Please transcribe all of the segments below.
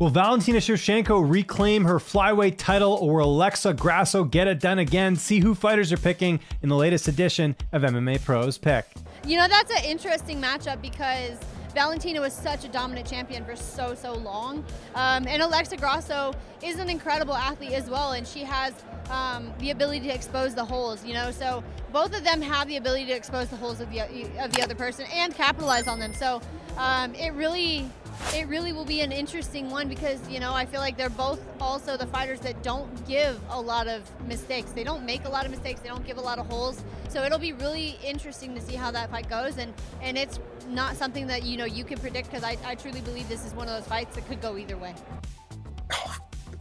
Will Valentina Shevchenko reclaim her flyweight title, or will Alexa Grasso get it done again? See who fighters are picking in the latest edition of MMA Pros Pick. You know, that's an interesting matchup because Valentina was such a dominant champion for so long. And Alexa Grasso is an incredible athlete as well, and she has the ability to expose the holes, you know? So both of them have the ability to expose the holes of the other person and capitalize on them. So it really will be an interesting one because, you know, I feel like they're both also the fighters that don't give a lot of mistakes. They don't make a lot of mistakes. They don't give a lot of holes. So it'll be really interesting to see how that fight goes. And it's not something that, you know, you can predict because I truly believe this is one of those fights that could go either way.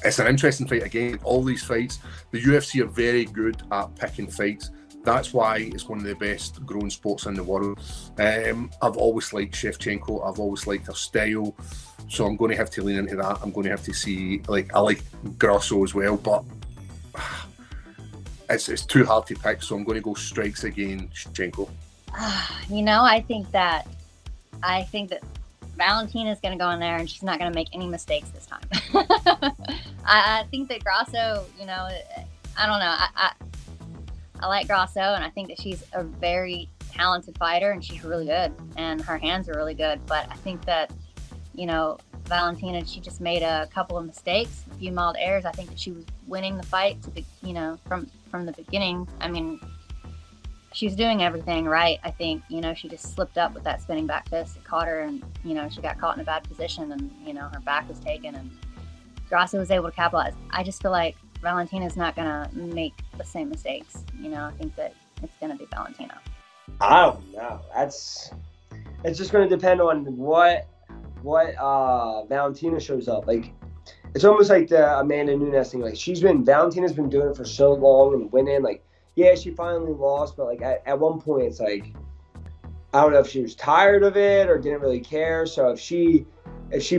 It's an interesting fight. Again, all these fights, the UFC are very good at picking fights. That's why it's one of the best growing sports in the world. I've always liked Shevchenko. I've always liked her style. So I'm going to have to lean into that. I'm going to have to see, like, I like Grasso as well, but it's too hard to pick. So I'm going to go strikes again, Shevchenko. You know, I think that Valentina's going to go in there and she's not going to make any mistakes this time. I think that Grasso, you know, I don't know. I like Grasso, and I think that she's a very talented fighter, and she's really good, and her hands are really good. But I think that, you know, Valentina, she just made a couple of mistakes, a few mild errors. I think that she was winning the fight, you know, from the beginning. I mean, she was doing everything right. I think, you know, she just slipped up with that spinning back fist. It caught her, and, you know, she got caught in a bad position, and, you know, her back was taken, and Grasso was able to capitalize. I just feel like Valentina's not going to make the same mistakes. You know, I think that it's going to be Valentina. Oh, no. It's just going to depend on what Valentina shows up. Like, it's almost like the Amanda Nunes thing. Like, Valentina's been doing it for so long and winning. Like, yeah, she finally lost, but, like, at one point it's like, I don't know if she was tired of it or didn't really care. So if she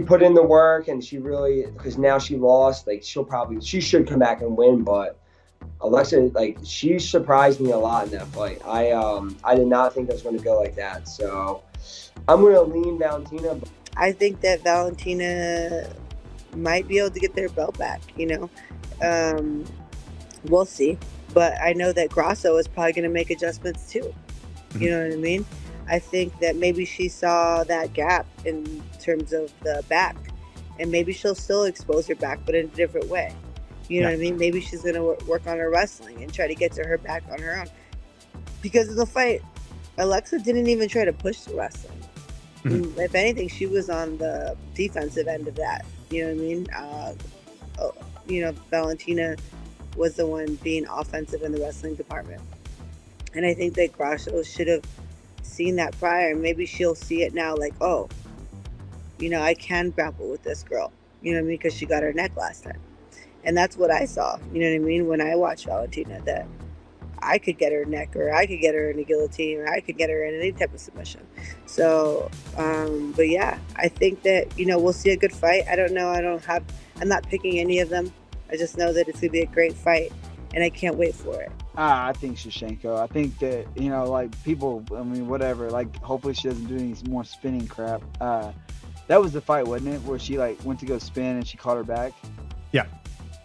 put in the work and she really, because now she lost, like she should come back and win. But Alexa, like, she surprised me a lot in that fight. I did not think it was going to go like that. So I'm going to lean Valentina. I think that Valentina might be able to get their belt back, you know. We'll see. But I know that Grasso is probably going to make adjustments too. You know what I mean? I think that maybe she saw that gap in terms of the back, and maybe she'll still expose her back, but in a different way. You know what I mean? Maybe she's going to work on her wrestling and try to get to her back on her own. Because of the fight, Alexa didn't even try to push the wrestling. Mm-hmm. If anything, she was on the defensive end of that. You know what I mean? You know, Valentina was the one being offensive in the wrestling department. And I think that Grasso should have seen that prior, and maybe she'll see it now, like, oh, you know, I can grapple with this girl, you know what I mean, because she got her neck last time. And that's what I saw, you know what I mean, when I watched Valentina, that I could get her neck, or I could get her in a guillotine, or I could get her in any type of submission. So, but yeah, I think that, you know, we'll see a good fight. I don't know, I'm not picking any of them. I just know that it's going to be a great fight, and I can't wait for it. I think Shevchenko. I think that, you know, like, people, I mean, whatever, like, hopefully she doesn't do any more spinning crap. That was the fight, wasn't it, where she, like, went to go spin and she caught her back? Yeah.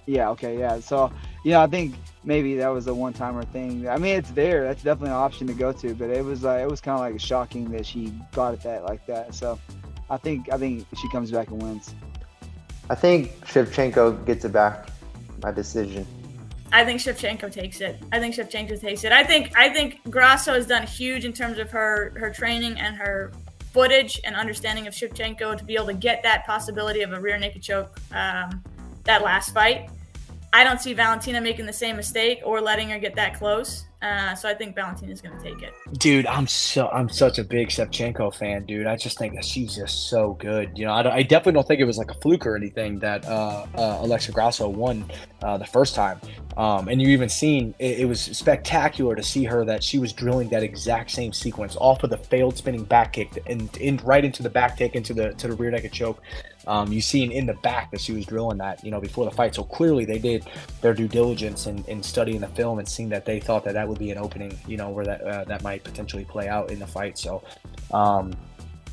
Yeah, okay, yeah. So, you know, I think maybe that was a one-timer thing. I mean, it's there. That's definitely an option to go to, but it was kind of, like, shocking that she got at that like that. So I think she comes back and wins. I think Shevchenko gets it back by decision. I think Shevchenko takes it. I think Grasso has done huge in terms of her training and her footage and understanding of Shevchenko to be able to get that possibility of a rear naked choke that last fight. I don't see Valentina making the same mistake or letting her get that close. So I think Valentina's going to take it. Dude, I'm such a big Shevchenko fan, dude. I just think that she's just so good. You know, I definitely don't think it was like a fluke or anything that Alexa Grasso won the first time. And you even seen, it was spectacular to see her that she was drilling that exact same sequence off of the failed spinning back kick and right into the back take into the rear naked choke. You seen in the back that she was drilling that, you know, before the fight. So clearly they did their due diligence in studying the film and seeing that they thought that that would be an opening, you know, where that might potentially play out in the fight. So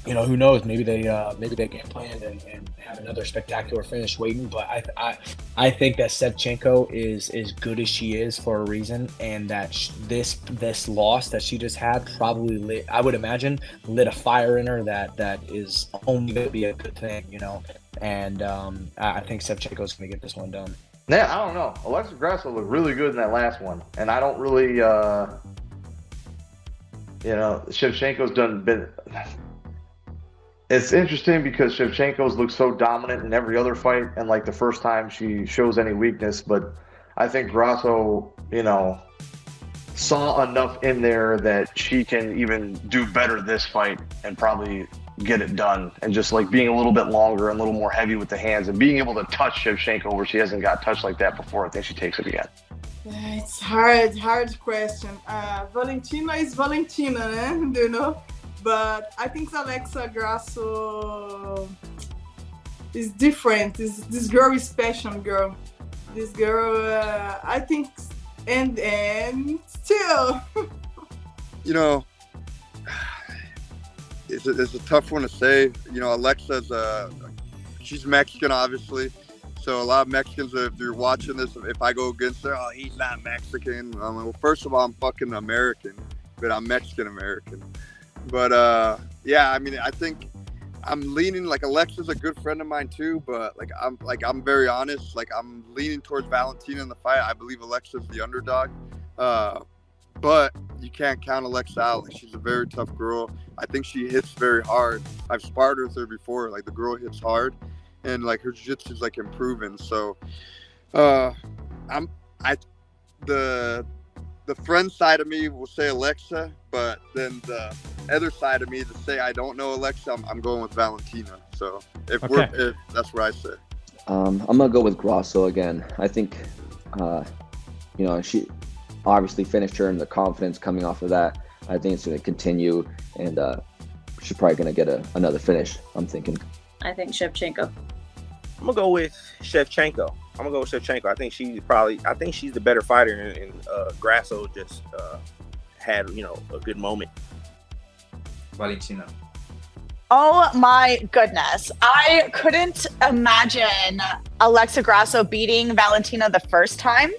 you know, who knows? Maybe they game plan and have another spectacular finish waiting. But I think that Shevchenko is as good as she is for a reason, and that this loss that she just had probably lit, I would imagine, lit a fire in her that is only going to be a good thing, you know. And I think Shevchenko's going to get this one done. Yeah, I don't know. Alexa Grasso looked really good in that last one, and I don't really, you know, Shevchenko's done been. It's interesting because Shevchenko's looked so dominant in every other fight, and like the first time she shows any weakness, but I think Grasso, you know, saw enough in there that she can even do better this fight and probably get it done. And just like being a little bit longer and a little more heavy with the hands and being able to touch Shevchenko where she hasn't got touched like that before, I think she takes it again. It's hard question. Valentina is Valentina, eh? Do you know? But I think Alexa Grasso is different. This girl is passion girl. This girl, I think, and still. You know, it's a tough one to say. You know, Alexa's, she's Mexican, obviously. So a lot of Mexicans, if you're watching this, if I go against her, oh, he's not Mexican. I'm like, well, first of all, I'm fucking American, but I'm Mexican-American. But yeah, I mean, I think I'm leaning, like, Alexa's a good friend of mine too, but I'm very honest, like I'm leaning towards Valentina in the fight. I believe Alexa's the underdog, but you can't count Alexa out. Like, she's a very tough girl. I think she hits very hard. I've sparred with her before. Like, the girl hits hard, and like her jiu-jitsu's like improving. So the friend side of me will say Alexa, but then the other side of me to say I don't know Alexa, I'm going with Valentina. So if that's what I say. I'm gonna go with Grasso again. I think, you know, she obviously finished her, and the confidence coming off of that, I think it's gonna continue, and she's probably gonna get another finish, I'm thinking. I think Shevchenko. I'm gonna go with Shevchenko. I think she's the better fighter, and Grasso just had, you know, a good moment. Valentina. Oh my goodness. I couldn't imagine Alexa Grasso beating Valentina the first time.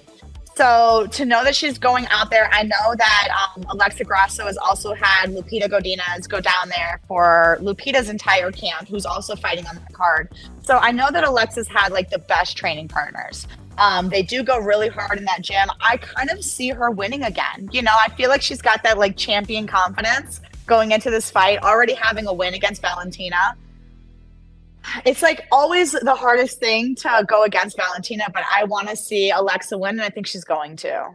So to know that she's going out there, I know that Alexa Grasso has also had Lupita Godinez go down there for Lupita's entire camp, who's also fighting on that card. So I know that Alexa's had like the best training partners. They do go really hard in that gym. I kind of see her winning again. You know, I feel like she's got that like champion confidence going into this fight, already having a win against Valentina. It's like always the hardest thing to go against Valentina, but I want to see Alexa win, and I think she's going to.